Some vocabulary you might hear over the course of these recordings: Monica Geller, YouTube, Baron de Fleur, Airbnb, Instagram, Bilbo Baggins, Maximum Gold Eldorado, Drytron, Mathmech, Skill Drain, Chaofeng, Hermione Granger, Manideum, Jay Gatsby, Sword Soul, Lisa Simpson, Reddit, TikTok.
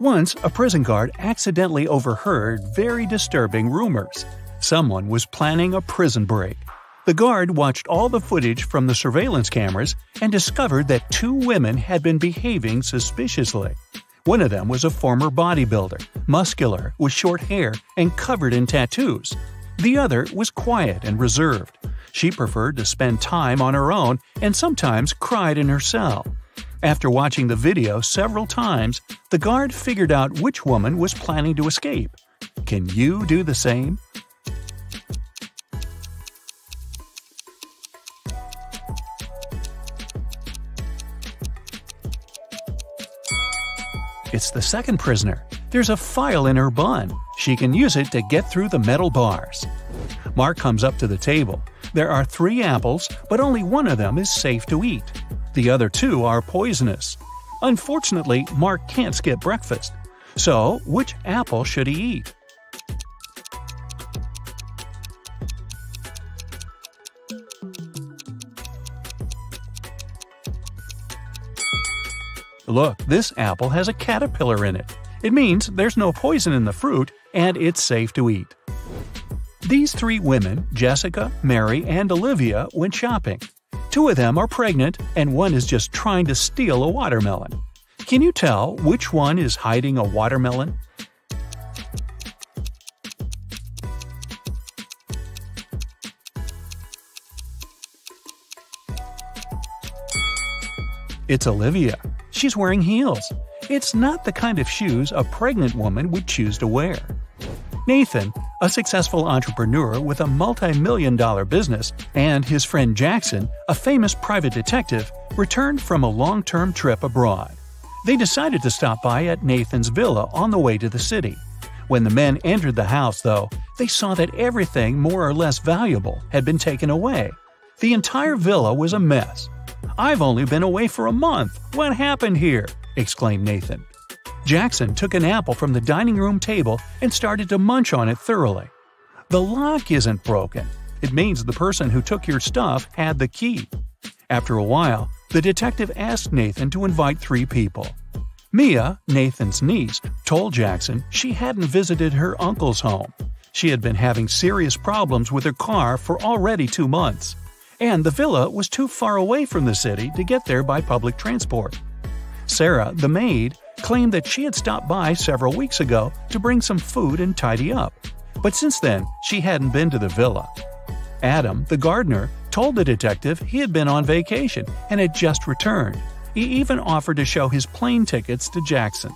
Once, a prison guard accidentally overheard very disturbing rumors. Someone was planning a prison break. The guard watched all the footage from the surveillance cameras and discovered that two women had been behaving suspiciously. One of them was a former bodybuilder, muscular, with short hair, and covered in tattoos. The other was quiet and reserved. She preferred to spend time on her own and sometimes cried in her cell. After watching the video several times, the guard figured out which woman was planning to escape. Can you do the same? It's the second prisoner. There's a file in her bun. She can use it to get through the metal bars. Mark comes up to the table. There are 3 apples, but only one of them is safe to eat. The other 2 are poisonous. Unfortunately, Mark can't skip breakfast. So, which apple should he eat? Look, this apple has a caterpillar in it. It means there's no poison in the fruit and it's safe to eat. These 3 women, Jessica, Mary, and Olivia, went shopping. 2 of them are pregnant and one is just trying to steal a watermelon. Can you tell which one is hiding a watermelon? It's Olivia. She's wearing heels. It's not the kind of shoes a pregnant woman would choose to wear. Nathan, a successful entrepreneur with a multi-million-dollar business, and his friend Jackson, a famous private detective, returned from a long-term trip abroad. They decided to stop by at Nathan's villa on the way to the city. When the men entered the house, though, they saw that everything more or less valuable had been taken away. The entire villa was a mess. "I've only been away for a month. What happened here?" exclaimed Nathan. Jackson took an apple from the dining room table and started to munch on it thoroughly. "The lock isn't broken. It means the person who took your stuff had the key." After a while, the detective asked Nathan to invite 3 people. Mia, Nathan's niece, told Jackson she hadn't visited her uncle's home. She had been having serious problems with her car for already 2 months. And the villa was too far away from the city to get there by public transport. Sarah, the maid, claimed that she had stopped by several weeks ago to bring some food and tidy up, but since then she hadn't been to the villa. Adam, the gardener, told the detective he had been on vacation and had just returned. He even offered to show his plane tickets to Jackson.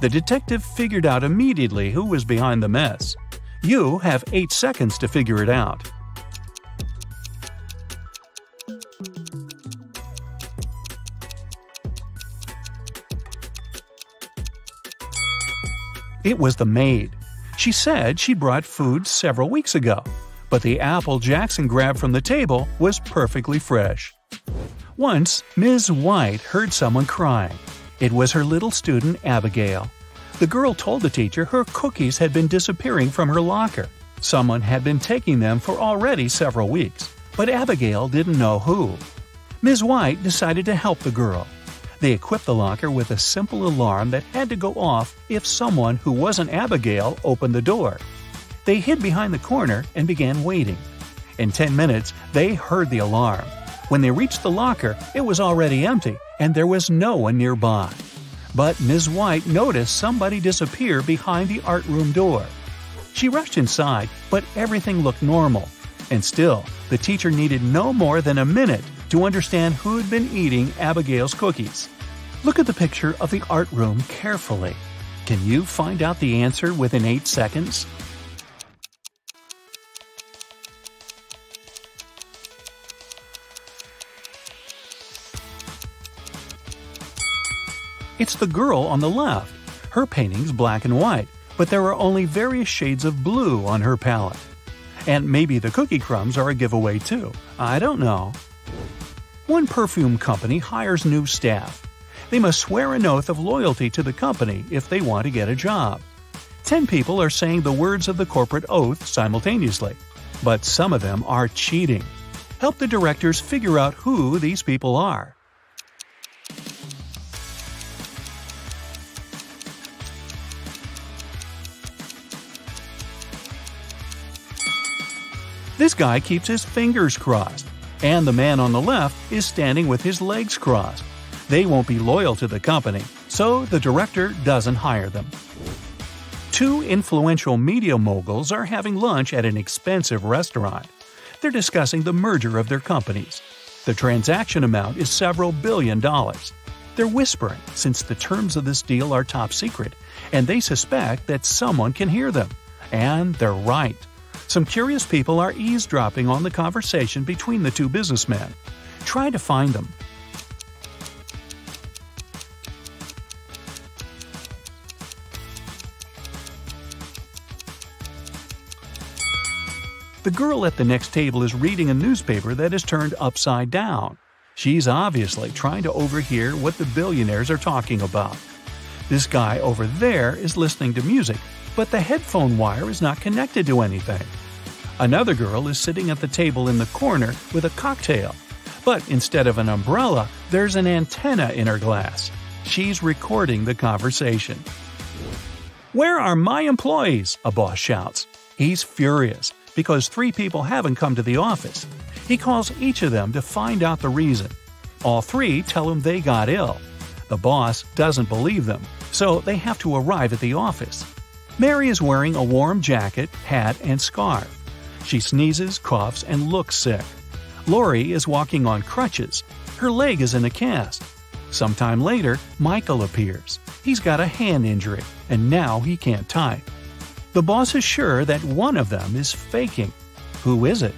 The detective figured out immediately who was behind the mess. You have 8 seconds to figure it out. It was the maid. She said she brought food several weeks ago, but the apple Jackson grabbed from the table was perfectly fresh. Once, Ms. White heard someone crying. It was her little student, Abigail. The girl told the teacher her cookies had been disappearing from her locker. Someone had been taking them for already several weeks, but Abigail didn't know who. Ms. White decided to help the girl. They equipped the locker with a simple alarm that had to go off if someone who wasn't Abigail opened the door. They hid behind the corner and began waiting. In 10 minutes, they heard the alarm. When they reached the locker, it was already empty and there was no one nearby. But Ms. White noticed somebody disappear behind the art room door. She rushed inside, but everything looked normal. And still, the teacher needed no more than a minute to understand who had been eating Abigail's cookies. Look at the picture of the art room carefully. Can you find out the answer within 8 seconds? It's the girl on the left. Her painting's black and white, but there are only various shades of blue on her palette. And maybe the cookie crumbs are a giveaway too. I don't know. One perfume company hires new staff. They must swear an oath of loyalty to the company if they want to get a job. 10 people are saying the words of the corporate oath simultaneously, but some of them are cheating. Help the directors figure out who these people are. This guy keeps his fingers crossed, and the man on the left is standing with his legs crossed. They won't be loyal to the company, so the director doesn't hire them. Two influential media moguls are having lunch at an expensive restaurant. They're discussing the merger of their companies. The transaction amount is several $billion. They're whispering since the terms of this deal are top secret, and they suspect that someone can hear them. And they're right. Some curious people are eavesdropping on the conversation between the two businessmen. Try to find them. The girl at the next table is reading a newspaper that is turned upside down. She's obviously trying to overhear what the billionaires are talking about. This guy over there is listening to music, but the headphone wire is not connected to anything. Another girl is sitting at the table in the corner with a cocktail, but instead of an umbrella, there's an antenna in her glass. She's recording the conversation. "Where are my employees?" a boss shouts. He's furious, because 3 people haven't come to the office. He calls each of them to find out the reason. All 3 tell him they got ill. The boss doesn't believe them, so they have to arrive at the office. Mary is wearing a warm jacket, hat, and scarf. She sneezes, coughs, and looks sick. Lori is walking on crutches. Her leg is in a cast. Sometime later, Michael appears. He's got a hand injury, and now he can't type. The boss is sure that one of them is faking. Who is it?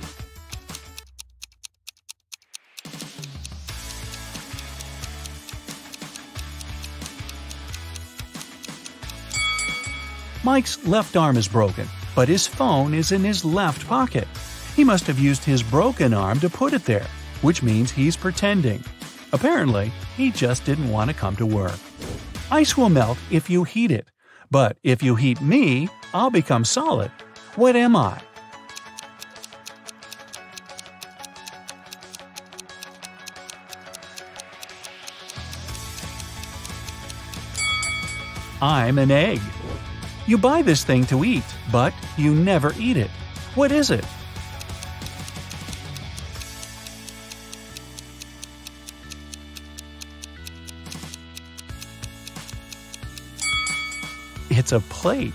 Mike's left arm is broken, but his phone is in his left pocket. He must have used his broken arm to put it there, which means he's pretending. Apparently, he just didn't want to come to work. Ice will melt if you heat it. But if you heat me, I'll become solid. What am I? I'm an egg. You buy this thing to eat, but you never eat it. What is it? It's a plate.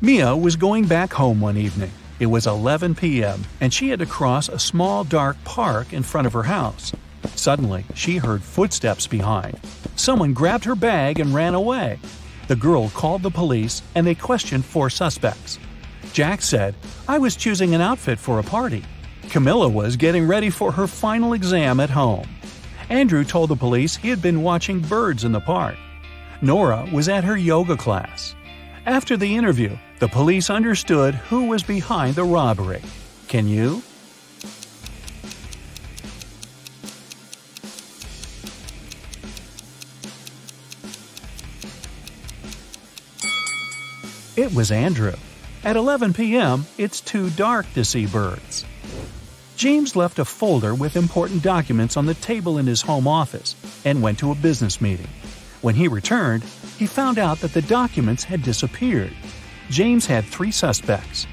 Mia was going back home one evening. It was 11 p.m., and she had to cross a small, dark park in front of her house. Suddenly, she heard footsteps behind. Someone grabbed her bag and ran away. The girl called the police, and they questioned 4 suspects. Jack said, "I was choosing an outfit for a party." Camilla was getting ready for her final exam at home. Andrew told the police he had been watching birds in the park. Nora was at her yoga class. After the interview, the police understood who was behind the robbery. Can you? It was Andrew. At 11 p.m., it's too dark to see birds. James left a folder with important documents on the table in his home office and went to a business meeting. When he returned, he found out that the documents had disappeared. James had 3 suspects.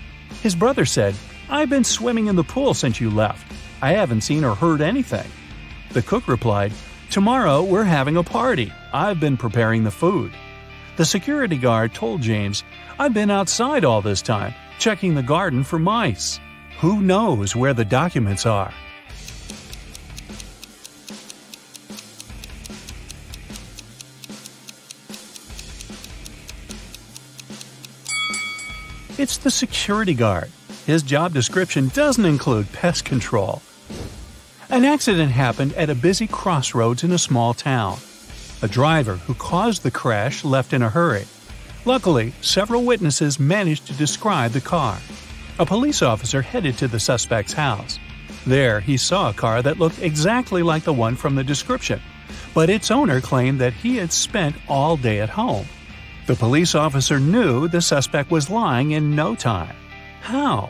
His brother said, "I've been swimming in the pool since you left. I haven't seen or heard anything." The cook replied, "Tomorrow we're having a party. I've been preparing the food." The security guard told James, "I've been outside all this time, checking the garden for mice." Who knows where the documents are? It's the security guard. His job description doesn't include pest control. An accident happened at a busy crossroads in a small town. A driver who caused the crash left in a hurry. Luckily, several witnesses managed to describe the car. A police officer headed to the suspect's house. There, he saw a car that looked exactly like the one from the description, but its owner claimed that he had spent all day at home. The police officer knew the suspect was lying in no time. How?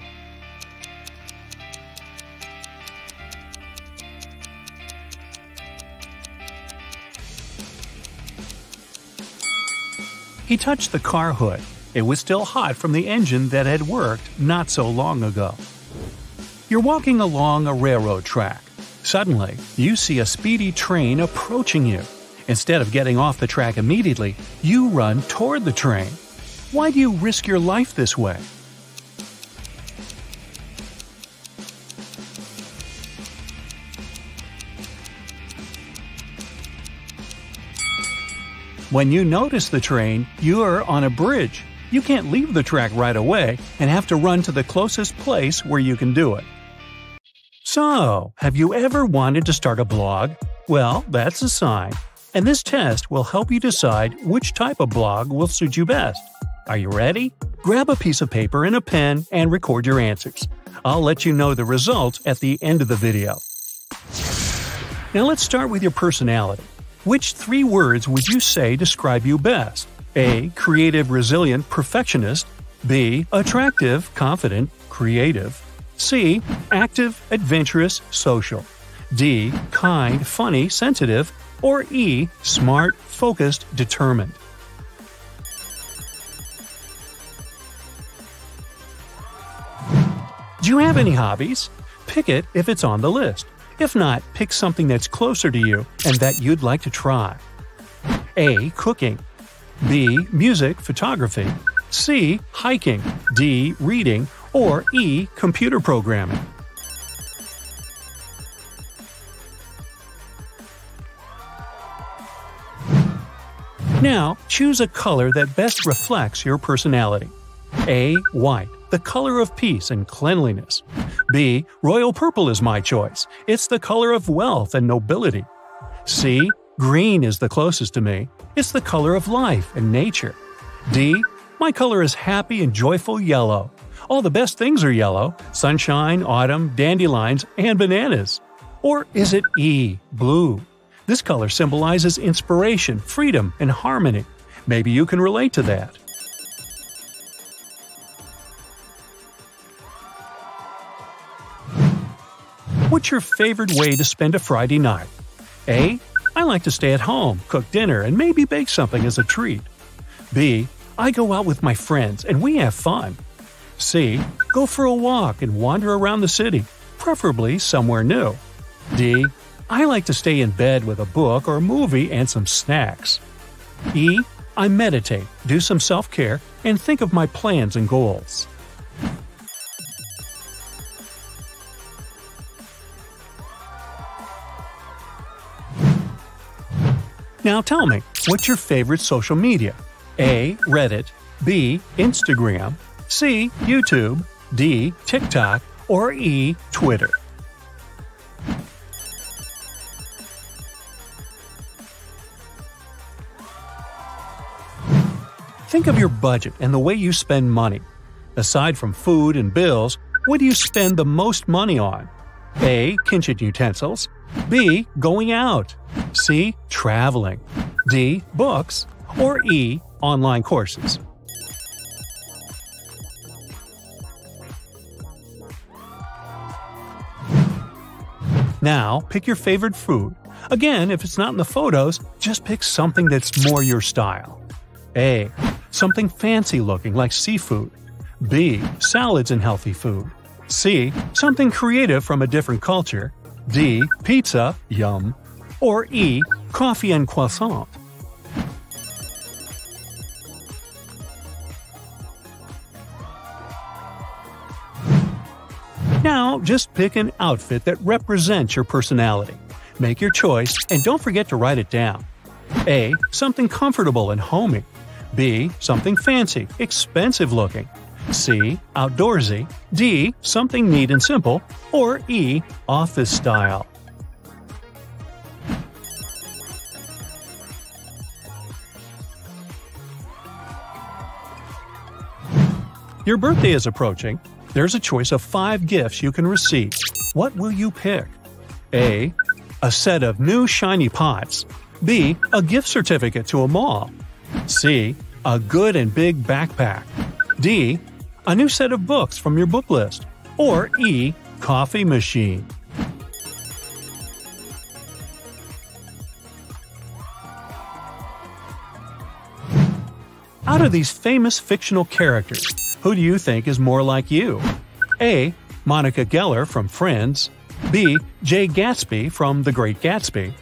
He touched the car hood. It was still hot from the engine that had worked not so long ago. You're walking along a railroad track. Suddenly, you see a speedy train approaching you. Instead of getting off the track immediately, you run toward the train. Why do you risk your life this way? When you notice the train, you're on a bridge. You can't leave the track right away and have to run to the closest place where you can do it. So, have you ever wanted to start a blog? Well, that's a sign. And this test will help you decide which type of blog will suit you best. Are you ready? Grab a piece of paper and a pen and record your answers. I'll let you know the results at the end of the video. Now let's start with your personality. Which three words would you say describe you best? A. Creative, resilient, perfectionist. B. Attractive, confident, creative. C. Active, adventurous, social. D. Kind, funny, sensitive. Or E. Smart, focused, determined. Do you have any hobbies? Pick it if it's on the list. If not, pick something that's closer to you and that you'd like to try. A. Cooking. B. Music, photography. C. Hiking. D. Reading. Or E. Computer programming. Now, choose a color that best reflects your personality. A. White, the color of peace and cleanliness. B. Royal purple is my choice. It's the color of wealth and nobility. C. Green is the closest to me. It's the color of life and nature. D. My color is happy and joyful yellow. All the best things are yellow – sunshine, autumn, dandelions, and bananas. Or is it E. Blue? This color symbolizes inspiration, freedom, and harmony. Maybe you can relate to that. What's your favorite way to spend a Friday night? A. I like to stay at home, cook dinner, and maybe bake something as a treat. B. I go out with my friends and we have fun. C. Go for a walk and wander around the city, preferably somewhere new. D. I like to stay in bed with a book or a movie and some snacks. E. I meditate, do some self-care, and think of my plans and goals. Now tell me, what's your favorite social media? A. Reddit. B. Instagram. C. YouTube. D. TikTok. Or E. Twitter. Think of your budget and the way you spend money. Aside from food and bills, what do you spend the most money on? A. Kitchen utensils. B. Going out. C. Traveling. D. Books. Or E. Online courses. Now, pick your favorite food. Again, if it's not in the photos, just pick something that's more your style. A. Something fancy-looking like seafood. B. Salads and healthy food. C. Something creative from a different culture. D. Pizza, yum. Or E. Coffee and croissant. Now, just pick an outfit that represents your personality. Make your choice and don't forget to write it down. A. Something comfortable and homey. B. Something fancy, expensive-looking. C. Outdoorsy. D. Something neat and simple. Or E. Office style. Your birthday is approaching. There's a choice of 5 gifts you can receive. What will you pick? A. A set of new shiny pots. B. A gift certificate to a mall. C. A good and big backpack. D. A new set of books from your book list. Or E. Coffee machine. Out of these famous fictional characters, who do you think is more like you? A. Monica Geller from Friends, B. Jay Gatsby from The Great Gatsby,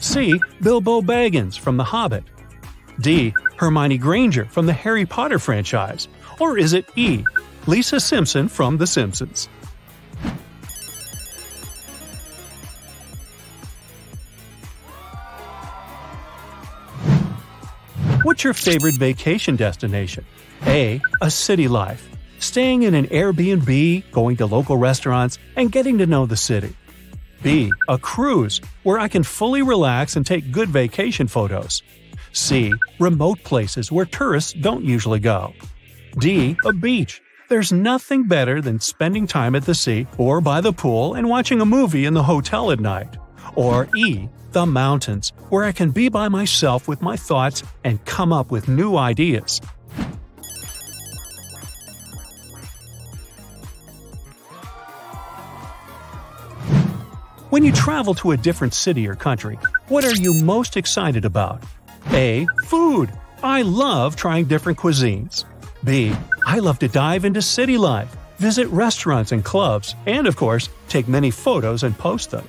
C. Bilbo Baggins from The Hobbit, D. Hermione Granger from the Harry Potter franchise, or is it E. Lisa Simpson from The Simpsons? What's your favorite vacation destination? A. A city life. Staying in an Airbnb, going to local restaurants, and getting to know the city. B. A cruise, where I can fully relax and take good vacation photos. C. Remote places where tourists don't usually go. D. A beach. There's nothing better than spending time at the sea or by the pool and watching a movie in the hotel at night. Or E. The mountains, where I can be by myself with my thoughts and come up with new ideas. When you travel to a different city or country, what are you most excited about? A. Food. I love trying different cuisines. B. I love to dive into city life, visit restaurants and clubs, and of course, take many photos and post them.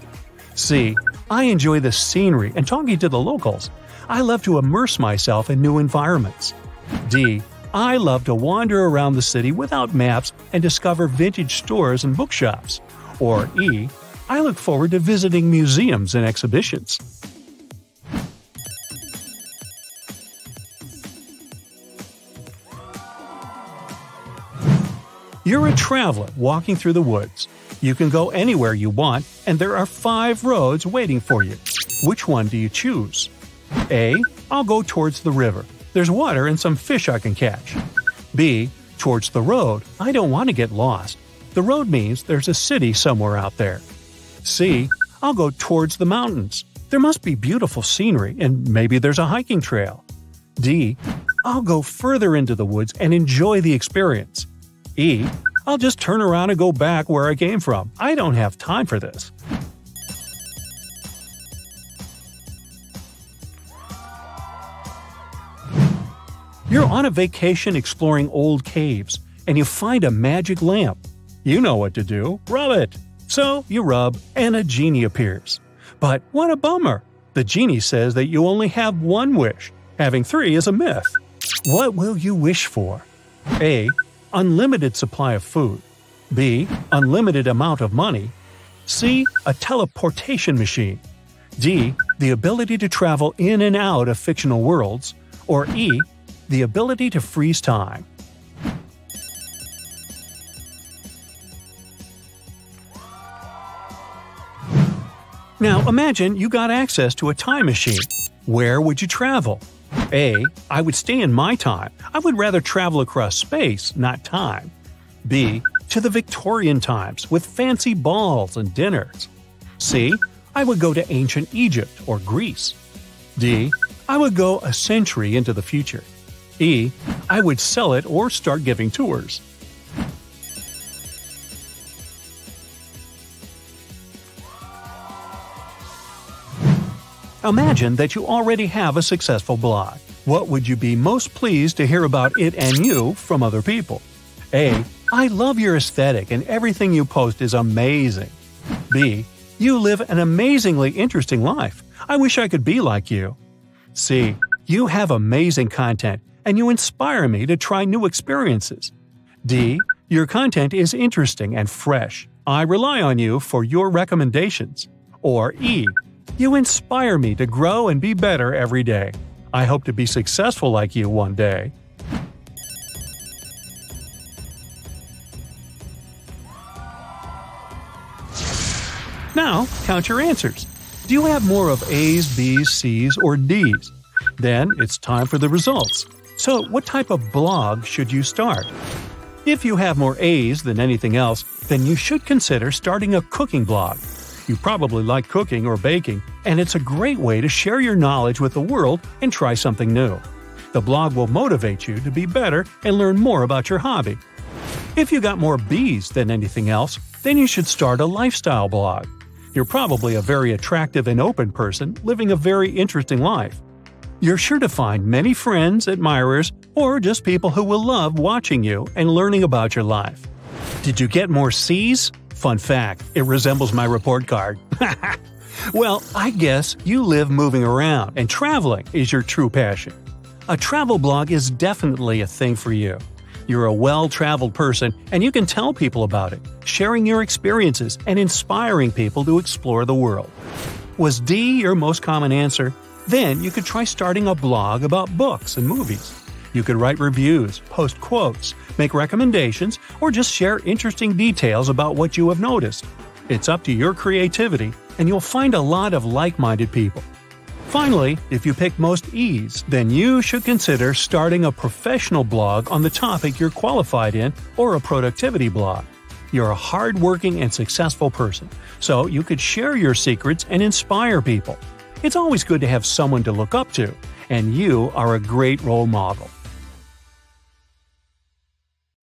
C. I enjoy the scenery and talking to the locals. I love to immerse myself in new environments. D. I love to wander around the city without maps and discover vintage stores and bookshops. Or E. I look forward to visiting museums and exhibitions. You're a traveler walking through the woods. You can go anywhere you want, and there are 5 roads waiting for you. Which one do you choose? A. I'll go towards the river. There's water and some fish I can catch. B. Towards the road. I don't want to get lost. The road means there's a city somewhere out there. C. I'll go towards the mountains. There must be beautiful scenery and maybe there's a hiking trail. D. I'll go further into the woods and enjoy the experience. E. I'll just turn around and go back where I came from. I don't have time for this. You're on a vacation exploring old caves, and you find a magic lamp. You know what to do. Rub it. So you rub, and a genie appears. But what a bummer! The genie says that you only have 1 wish. Having 3 is a myth. What will you wish for? A. Unlimited supply of food. B. Unlimited amount of money. C. A teleportation machine. D. The ability to travel in and out of fictional worlds. Or E. The ability to freeze time. Now imagine you got access to a time machine. Where would you travel? A. I would stay in my time. I would rather travel across space, not time. B. To the Victorian times with fancy balls and dinners. C. I would go to ancient Egypt or Greece. D. I would go a century into the future. E. I would sell it or start giving tours. Imagine that you already have a successful blog. What would you be most pleased to hear about it and you from other people? A. I love your aesthetic and everything you post is amazing. B. You live an amazingly interesting life. I wish I could be like you. C. You have amazing content and you inspire me to try new experiences. D. Your content is interesting and fresh. I rely on you for your recommendations. Or E. You inspire me to grow and be better every day. I hope to be successful like you one day. Now, count your answers. Do you have more of A's, B's, C's, or D's? Then it's time for the results. So, what type of blog should you start? If you have more A's than anything else, then you should consider starting a cooking blog. You probably like cooking or baking, and it's a great way to share your knowledge with the world and try something new. The blog will motivate you to be better and learn more about your hobby. If you got more B's than anything else, then you should start a lifestyle blog. You're probably a very attractive and open person living a very interesting life. You're sure to find many friends, admirers, or just people who will love watching you and learning about your life. Did you get more C's? Fun fact, it resembles my report card. Well, I guess you live moving around, and traveling is your true passion. A travel blog is definitely a thing for you. You're a well-traveled person, and you can tell people about it, sharing your experiences and inspiring people to explore the world. Was D your most common answer? Then you could try starting a blog about books and movies. You could write reviews, post quotes, make recommendations, or just share interesting details about what you have noticed. It's up to your creativity, and you'll find a lot of like-minded people. Finally, if you pick most E's, then you should consider starting a professional blog on the topic you're qualified in or a productivity blog. You're a hardworking and successful person, so you could share your secrets and inspire people. It's always good to have someone to look up to, and you are a great role model.